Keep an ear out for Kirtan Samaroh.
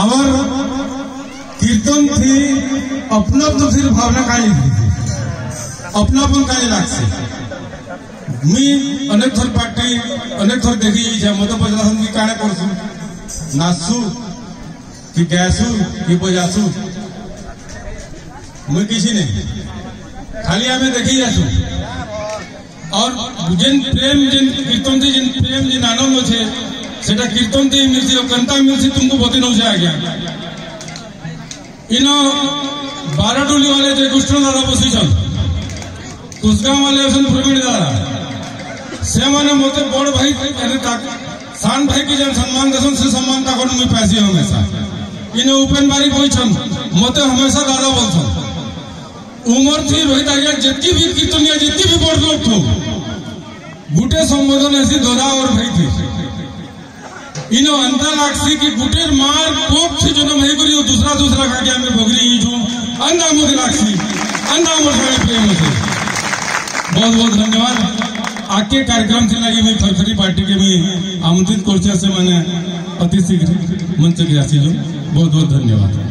Our कीर्तन थी अपनापन थी भावना काई अपनापन काई लागसे मी अनेक थोर पार्टी अनेक थोर देखी जे मत बजासन की काणे करसु नासु की गैसु की बजासु मुई किसी ने खाली हमें देखी जासु और जिन प्रेम जिन कीर्तन से जिन प्रेम जिन आनंद छे सेटा कीर्तन ते मिलसी और कंता मिलसी तुमको बती न जाय गया इनो बाराडोली वाले जे कृष्ण दादा बसी छन कुसगांव वाले सन प्रवीण दादा से माने मोते बड़ भाई कहने तक सान भाई के जन सम्मान दसन से सम्मान तक में पैसे हमेशा इने ओपन बारी कोई छन मोते हमेशा गाला बोलथो उमर थी रोहित आगे जितकी भी कितनी जितकी भी बड़ लोग थो गुटे संबोधन ऐसी दोदा और भाई थी इनो अंतर लाक्षी की गुटेर मार कोप से जनो मही करियो दूसरा दूसरा खा के हमें भोगरी जो अंधा मोद लाक्षी अंधा मोद प्रेम से बहुत बहुत धन्यवाद आके कार्यक्रम से लगे मैं फरफरी पार्टी के मैं आमंत्रित कोर्सिया से मैंने अति शीघ्र मंच के जासी जो बहुत बहुत धन्यवाद।